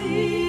thee.